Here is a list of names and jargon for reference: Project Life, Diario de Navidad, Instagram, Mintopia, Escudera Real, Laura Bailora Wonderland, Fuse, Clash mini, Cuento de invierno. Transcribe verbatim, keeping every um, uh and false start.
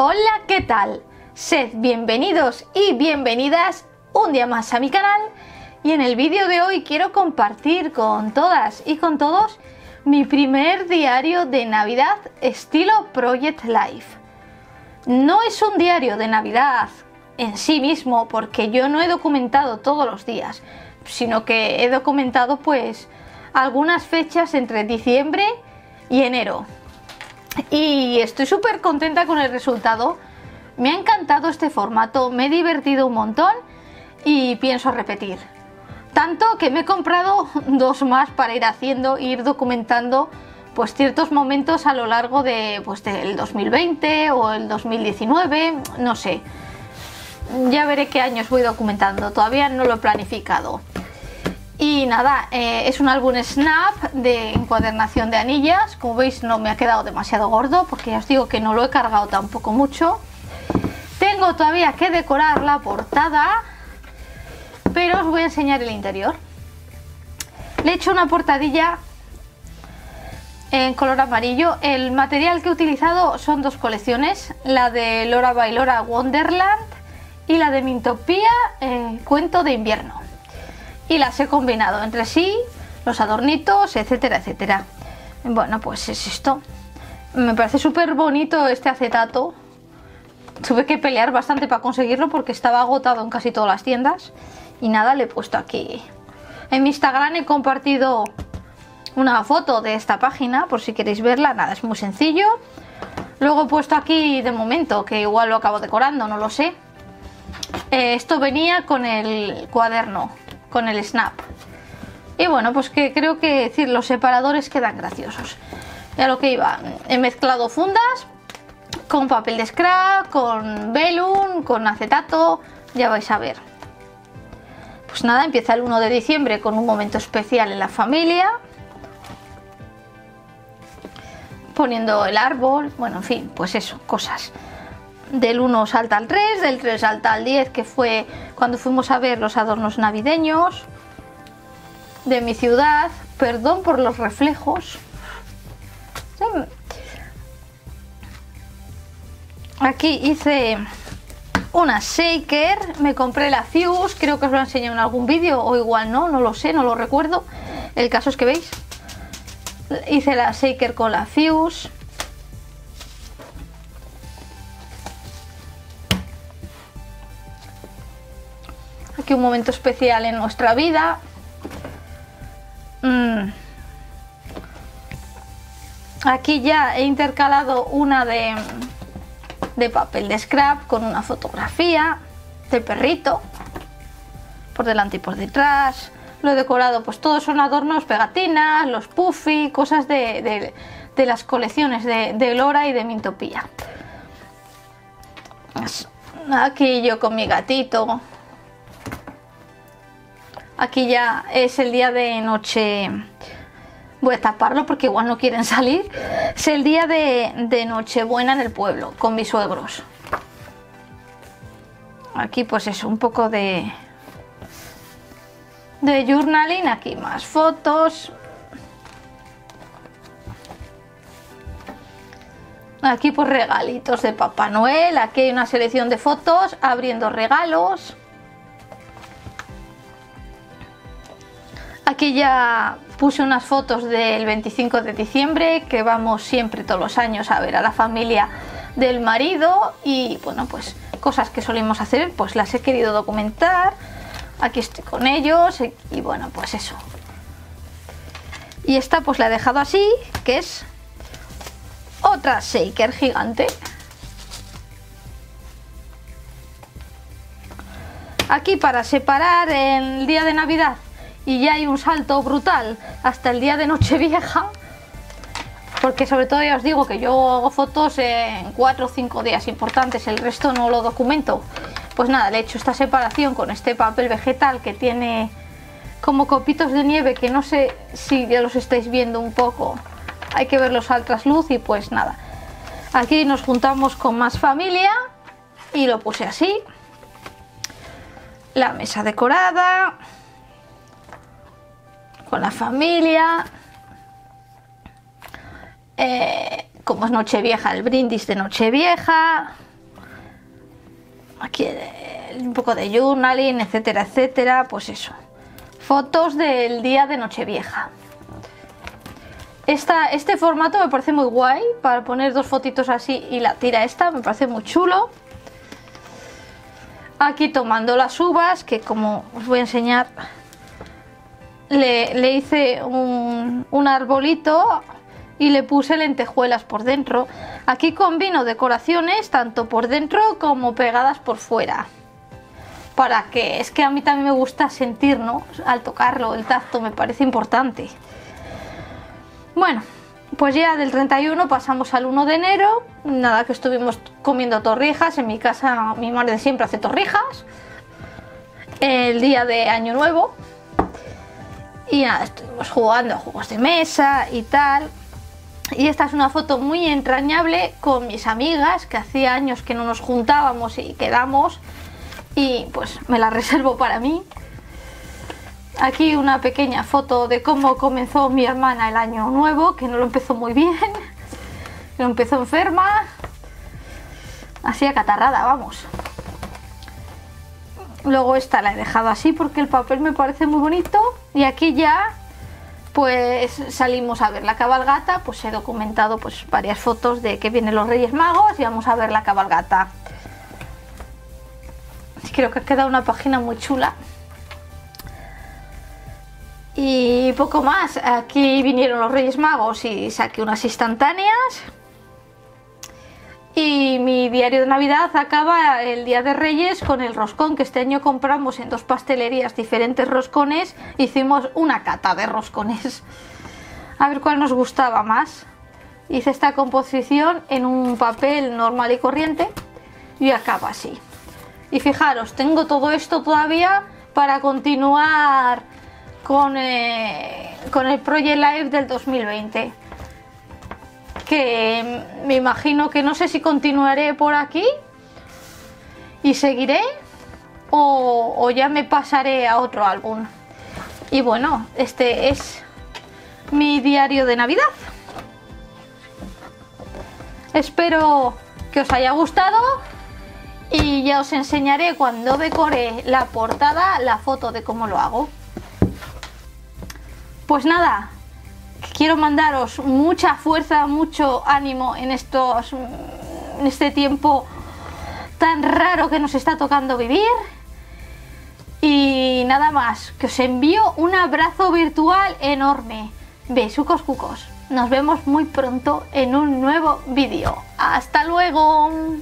Hola, ¿qué tal? Sed bienvenidos y bienvenidas un día más a mi canal, y en el vídeo de hoy quiero compartir con todas y con todos mi primer diario de Navidad estilo Project Life. No es un diario de Navidad en sí mismo, porque yo no he documentado todos los días, sino que he documentado pues algunas fechas entre diciembre y enero. Y estoy súper contenta con el resultado. Me ha encantado este formato, me he divertido un montón y pienso repetir. Tanto que me he comprado dos más para ir haciendo e ir documentando pues ciertos momentos a lo largo de, pues, del dos mil veinte o el dos mil diecinueve, no sé. Ya veré qué años voy documentando, todavía no lo he planificado. Y nada, eh, es un álbum snap de encuadernación de anillas. Como veis, no me ha quedado demasiado gordo, porque ya os digo que no lo he cargado tampoco mucho. Tengo todavía que decorar la portada, pero os voy a enseñar el interior. Le he hecho una portadilla en color amarillo. El material que he utilizado son dos colecciones, la de Laura Bailora Wonderland y la de Mintopia, eh, Cuento de invierno. Y las he combinado entre sí, los adornitos, etcétera, etcétera. Bueno, pues es esto. Me parece súper bonito este acetato. Tuve que pelear bastante para conseguirlo porque estaba agotado en casi todas las tiendas. Y nada, le he puesto aquí. En mi Instagram he compartido una foto de esta página, por si queréis verla. Nada, es muy sencillo. Luego he puesto aquí, de momento, que igual lo acabo decorando, no lo sé. Eh, esto venía con el cuaderno, con el snap, y bueno, pues que creo que decir los separadores quedan graciosos. Ya lo que iba, he mezclado fundas con papel de scrap, con velum, con acetato, ya vais a ver. Pues nada, empieza el uno de diciembre con un momento especial en la familia, poniendo el árbol, bueno, en fin, pues eso, cosas. Del uno salta al tres, del tres salta al diez, que fue cuando fuimos a ver los adornos navideños de mi ciudad. Perdón por los reflejos. Aquí hice una shaker, me compré la Fuse, creo que os lo enseñé en algún vídeo, o igual no, no lo sé, no lo recuerdo. El caso es que veis, hice la shaker con la Fuse. Aquí un momento especial en nuestra vida. Mm. Aquí ya he intercalado una de, de papel de scrap con una fotografía de perrito. Por delante y por detrás. Lo he decorado, pues todos son adornos, pegatinas, los puffy, cosas de, de, de las colecciones de, de Laura y de Mintopia. Aquí yo con mi gatito. Aquí ya es el día de noche, voy a taparlo porque igual no quieren salir, es el día de, de Nochebuena en el pueblo, con mis suegros. Aquí pues es un poco de, de journaling, aquí más fotos. Aquí pues regalitos de Papá Noel, aquí hay una selección de fotos abriendo regalos. Aquí ya puse unas fotos del veinticinco de diciembre, que vamos siempre todos los años a ver a la familia del marido, y bueno, pues cosas que solemos hacer, pues las he querido documentar. Aquí estoy con ellos y bueno, pues eso. Y esta pues la he dejado así, que es otra shaker gigante. Aquí para separar el día de Navidad. Y ya hay un salto brutal hasta el día de Nochevieja, porque sobre todo ya os digo que yo hago fotos en cuatro o cinco días importantes, el resto no lo documento. Pues nada, le he hecho esta separación con este papel vegetal que tiene como copitos de nieve, que no sé si ya los estáis viendo un poco, hay que verlos al trasluz. Y pues nada, aquí nos juntamos con más familia y lo puse así. La mesa decorada con la familia, eh, como es Nochevieja, el brindis de Nochevieja, aquí un poco de journaling, etcétera, etcétera, pues eso. Fotos del día de Nochevieja. Esta, este formato me parece muy guay para poner dos fotitos así y la tira esta, me parece muy chulo. Aquí tomando las uvas, que como os voy a enseñar, le, le hice un, un arbolito y le puse lentejuelas por dentro. Aquí combino decoraciones tanto por dentro como pegadas por fuera. Para que, es que a mí también me gusta sentir, ¿no? Al tocarlo, el tacto me parece importante. Bueno, pues ya del treinta y uno pasamos al uno de enero. Nada, que estuvimos comiendo torrijas. En mi casa mi madre siempre hace torrijas el día de Año Nuevo. Y nada, estuvimos jugando a juegos de mesa y tal. Y esta es una foto muy entrañable con mis amigas, que hacía años que no nos juntábamos y quedamos. Y pues me la reservo para mí. Aquí una pequeña foto de cómo comenzó mi hermana el año nuevo, que no lo empezó muy bien, lo empezó enferma, así acatarrada, vamos. Luego esta la he dejado así porque el papel me parece muy bonito. Y aquí ya pues salimos a ver la cabalgata, pues he documentado pues varias fotos de que vienen los Reyes Magos y vamos a ver la cabalgata. Creo que ha quedado una página muy chula. Y poco más. Aquí vinieron los Reyes Magos y saqué unas instantáneas. Y mi diario de Navidad acaba el día de Reyes con el roscón, que este año compramos en dos pastelerías diferentes roscones. Hicimos una cata de roscones. A ver cuál nos gustaba más. Hice esta composición en un papel normal y corriente. Y acaba así. Y fijaros, tengo todo esto todavía para continuar con, eh, con el Project Life del dos mil veinte. Que me imagino que no sé si continuaré por aquí y seguiré o, o ya me pasaré a otro álbum. Y bueno, este es mi diario de Navidad. Espero que os haya gustado. Y ya os enseñaré cuando decore la portada la foto de cómo lo hago. Pues nada, quiero mandaros mucha fuerza, mucho ánimo en, estos, en este tiempo tan raro que nos está tocando vivir. Y nada más, que os envío un abrazo virtual enorme. Besucos cucos. Nos vemos muy pronto en un nuevo vídeo. ¡Hasta luego!